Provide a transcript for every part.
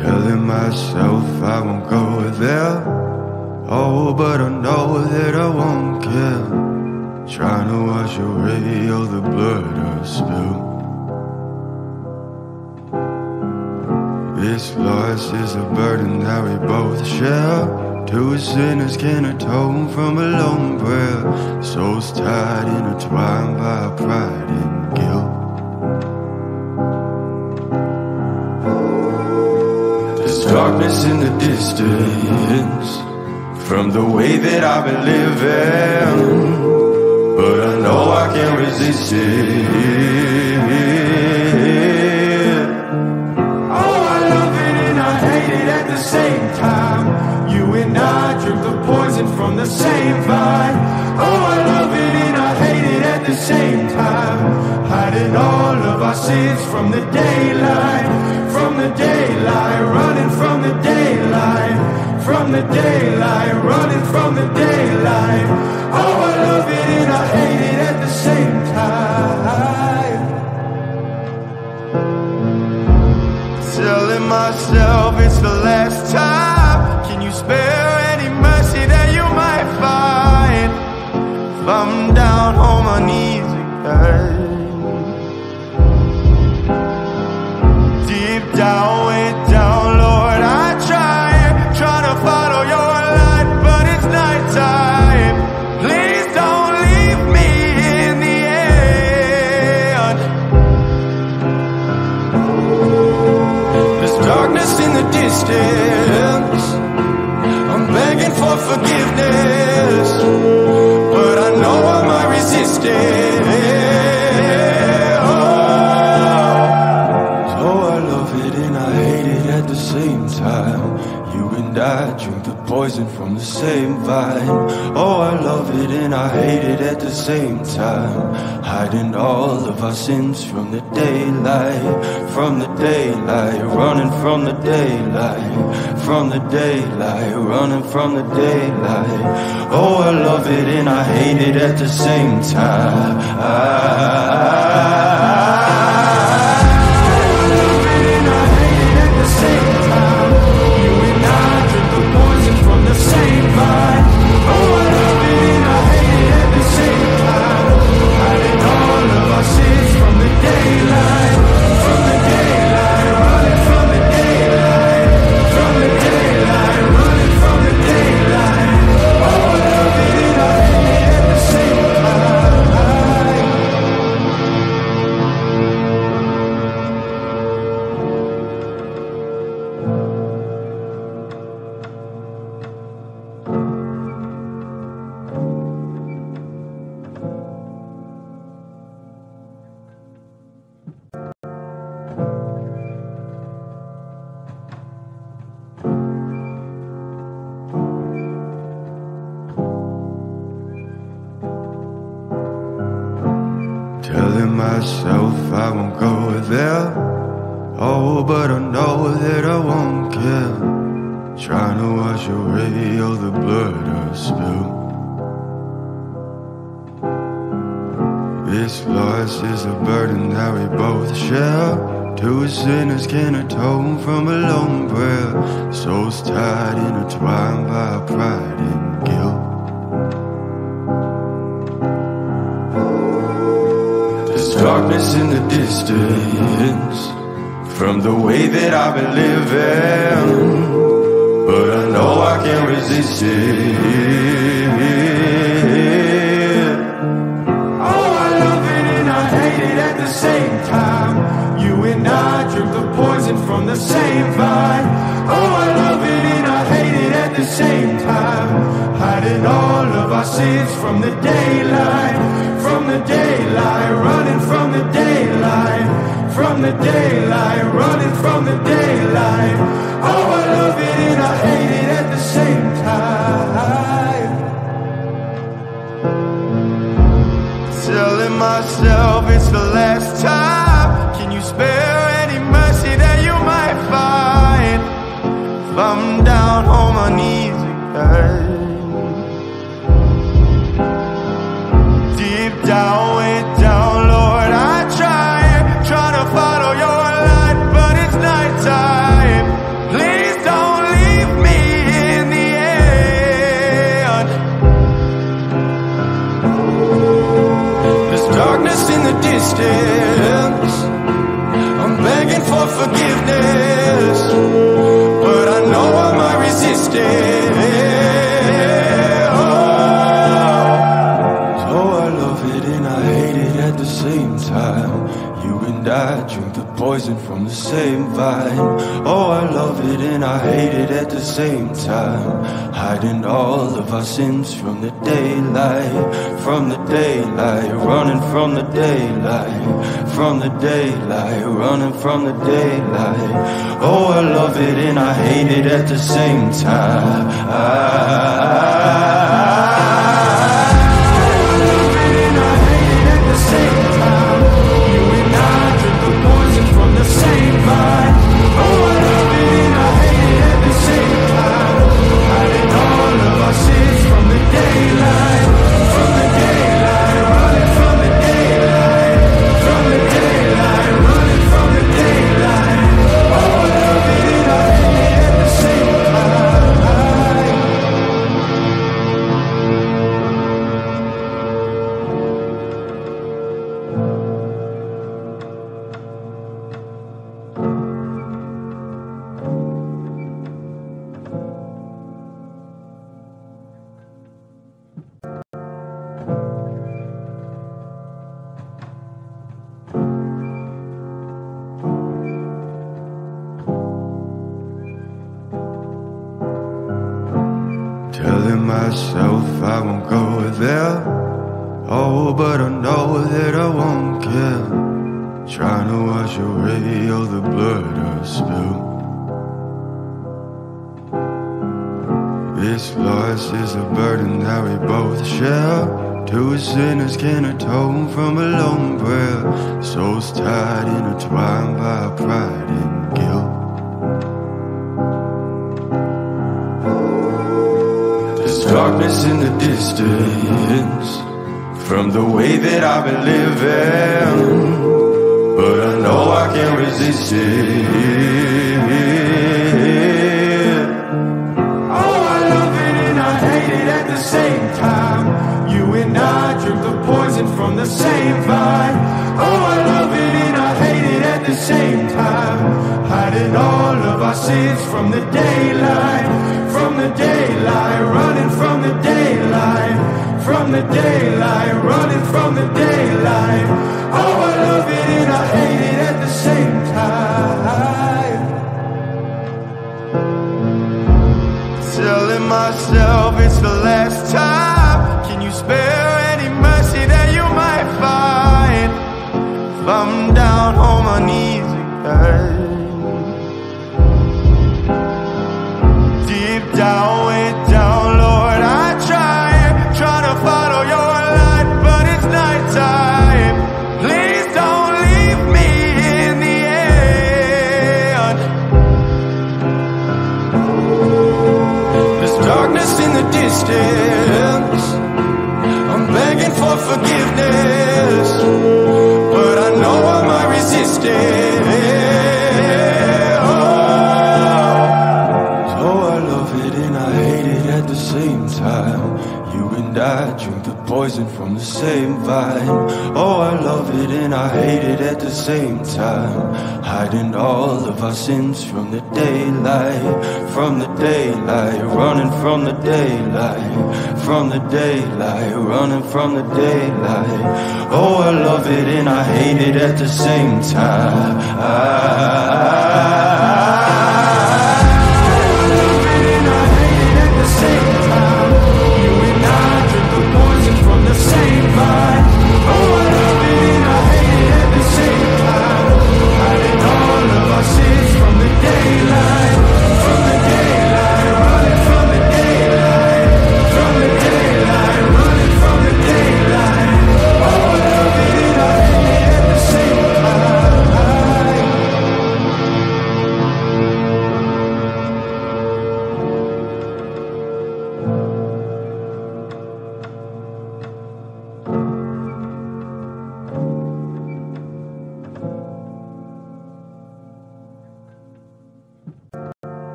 Telling myself I won't go there, oh, but I know that I won't care. Trying to wash away all the blood I spill. This loss is a burden that we both share. Two sinners can atone from a lone prayer. Souls tied, intertwined by pride and guilt. Darkness in the distance from the way that I've been living, but I know I can't resist it. Oh, I love it and I hate it at the same time. You and I drink the poison from the same vine. Oh, I love it and I hate it at the same time. Hiding all of our sins from the daylight, from the daylight, running from the daylight, from the daylight, running from the daylight. Oh, I love it and I hate it at the same time. Telling myself it's the last time. Can you spare any mercy that you might find? If I'm down on my knees again, down, way down, Lord, I try to follow your light, but it's nighttime. Please don't leave me in the end. There's darkness in the distance. I'm begging for forgiveness, but I know I might resist it. Same time, you and I drink the poison from the same vine. Oh, I love it and I hate it at the same time. Hiding all of our sins from the daylight, from the daylight, running from the daylight, from the daylight, running from the daylight. Oh, I love it and I hate it at the same time. Telling myself I won't go there, oh, but I know that I won't care. Trying to wash away all the blood I spill. This loss is a burden that we both share. Two sinners can atone from a lone prayer. Souls tied, intertwined by pride and guilt. Darkness in the distance from the way that I've been living, but I know I can't resist it. Oh, I love it and I hate it at the same time. You and I drink the poison from the same vine. Oh, I love it and I hate it at the same time. Hiding all of our sins from the daylight, from the daylight, running from the daylight, from the daylight, running from the daylight. Oh, I love it and I hate it at the same time. Telling myself it's the last time. Can you spare any mercy that you might find? If I'm down on my knees again. from the same vine. Oh, I love it and I hate it at the same time. Hiding all of our sins from the daylight, from the daylight. Running from the daylight, from the daylight. Running from the daylight. Oh, I love it and I hate it at the same time.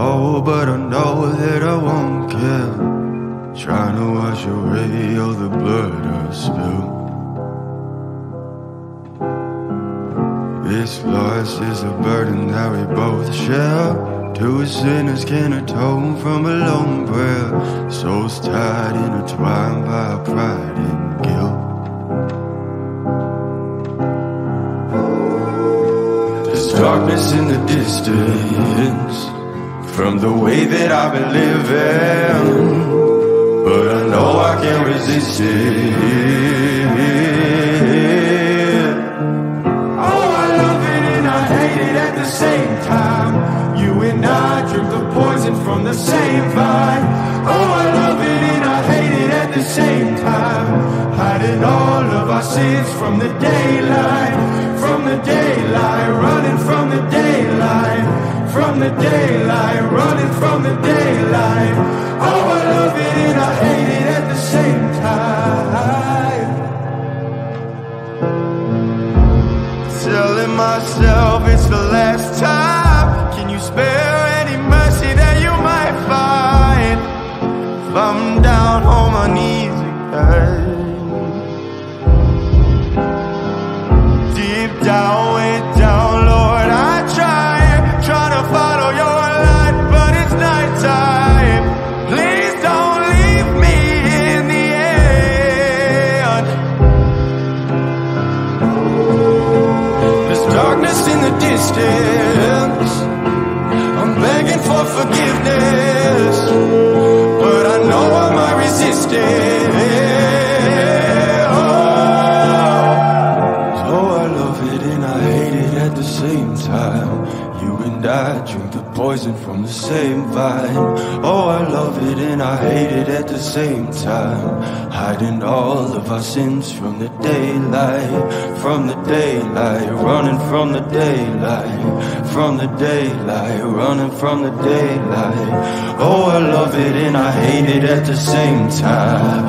Oh, but I know that I won't care, trying to wash away all the blood I spilled. This loss is a burden that we both share, two sinners can atone from a lone prayer. Souls tied, intertwined by our pride and guilt. Darkness in the distance from the way that I've been living, but I know I can't resist it. Oh, I love it and I hate it at the same time. You and I drink the poison from the same vine. Oh, I love it and I hate it at the same time, hiding all of our sins from the daylight. From the daylight, running from the daylight. From the daylight, running from the daylight. Oh, I love it and I hate it at the same time. Telling myself it's the last time. Can you spare any mercy that you might find? If I'm down on my knees again, down, way down, Lord, I try to follow your light, but it's nighttime. Please don't leave me in the end. There's darkness in the distance, I'm begging for forgiveness, but I know I might resist it. Same time, you and I drink the poison from the same vine. Oh, I love it and I hate it at the same time, hiding all of our sins from the daylight. From the daylight, running from the daylight. From the daylight, running from the daylight. Oh, I love it and I hate it at the same time.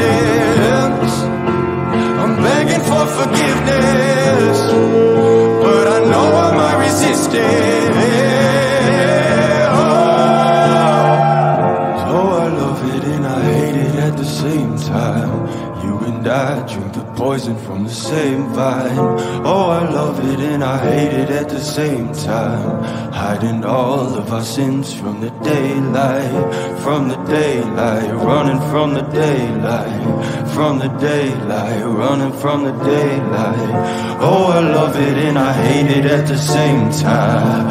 distance. I'm begging for forgiveness, but I know I'm not resisting. Oh, so I love it and I hate it at the same time. You and I drink the poison from the same vine. Oh, I love it and I hate it at the same time. Hiding all of our sins from the daylight, from the daylight, running from the daylight, from the daylight, running from the daylight. Oh, I love it and I hate it at the same time.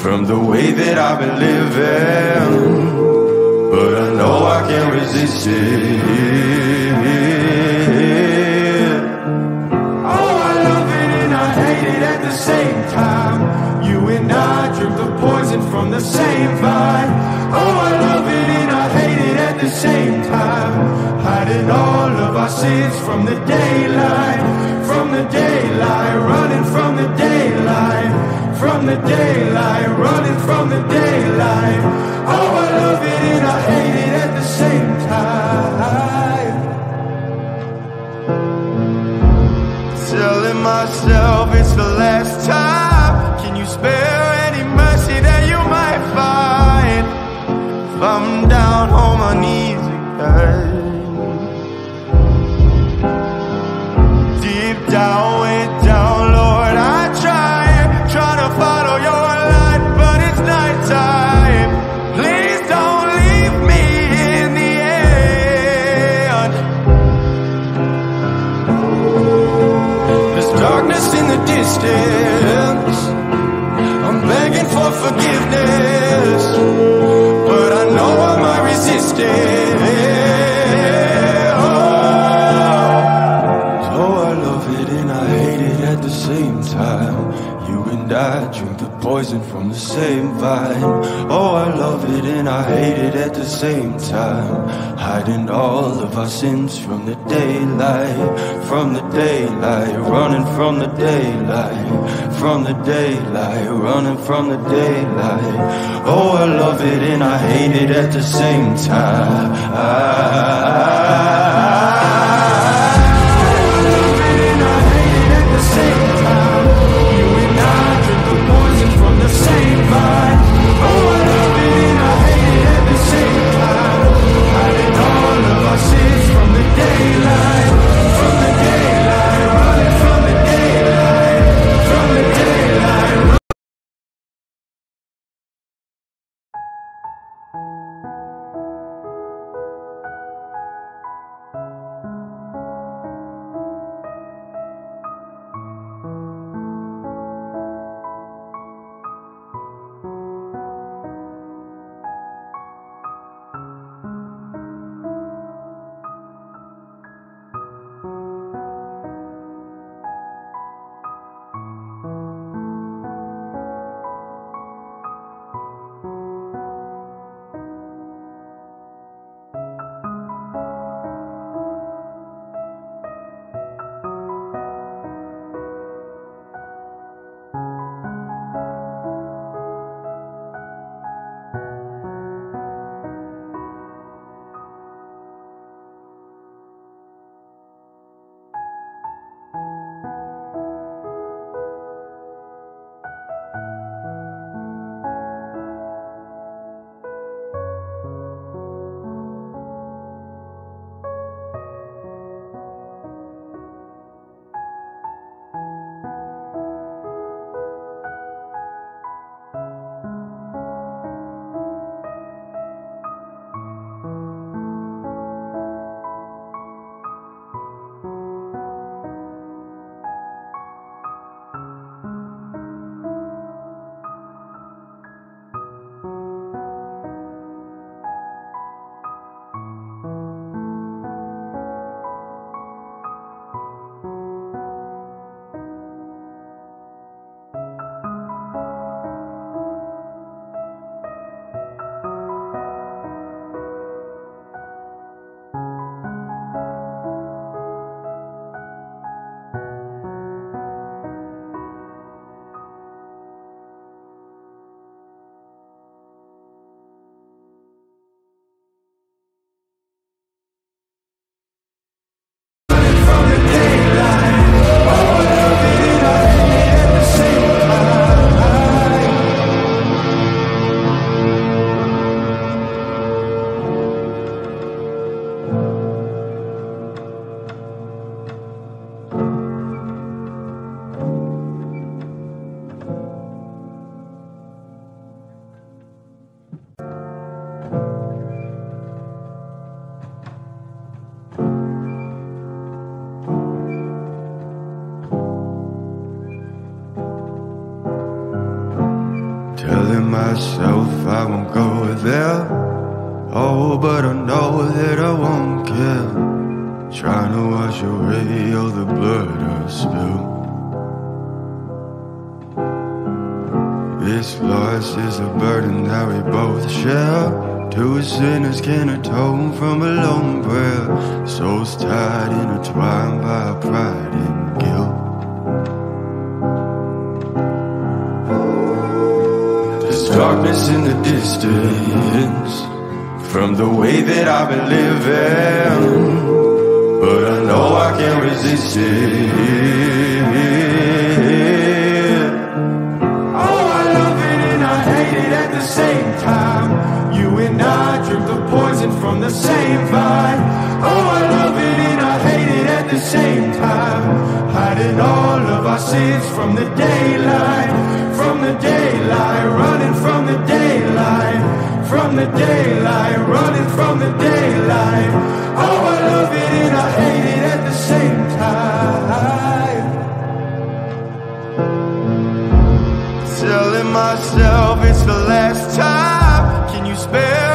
from the way that I've been living, but I know I can't resist it. Oh, I love it and I hate it at the same time. You and I drink the poison from the same vine. Oh, I love it and I hate it at the same time. Hiding all of our sins from the daylight, from the daylight, running from the daylight, from the daylight, running from the daylight. Oh, I love it and I hate it at the same time. Telling myself it's the last time. Can you spare any mercy that you might find? If I'm down on my knees again, deep down, way down, Lord, I try to follow your light, but it's night time. Please don't leave me in the end. There's darkness in the distance. I'm begging for forgiveness, but I know I'm not resisting. Oh, so I love it and I hate it at the same time. You and I drink the poison from the same vine. Oh, I love it and I hate it at the same time. Hiding all of our sins from the daylight, from the daylight, running from the daylight, from the daylight, running from the daylight. Oh, I love it and I hate it at the same time. I love it and I hate it at the same time. Same vibe. Oh, I love it and I hate it at the same time. Hiding all of our sins from the daylight, from the daylight, running from the daylight, from the daylight. myself, I won't go there. Oh, but I know that I won't care. Trying to wash away all the blood I spilled. This loss is a burden that we both share. Two sinners can atone from a lone prayer. Souls tied, intertwined by our pride and guilt. Darkness in the distance from the way that I've been living, but I know I can't resist it. Oh, I love it and I hate it at the same time. You and I drink the poison from the same vine. Oh, I love it and I hate it at the same time. Hiding all of our sins from the daylight. From the daylight, running from the daylight. From the daylight, running from the daylight. Oh, I love it and I hate it at the same time. Telling myself it's the last time. Can you spare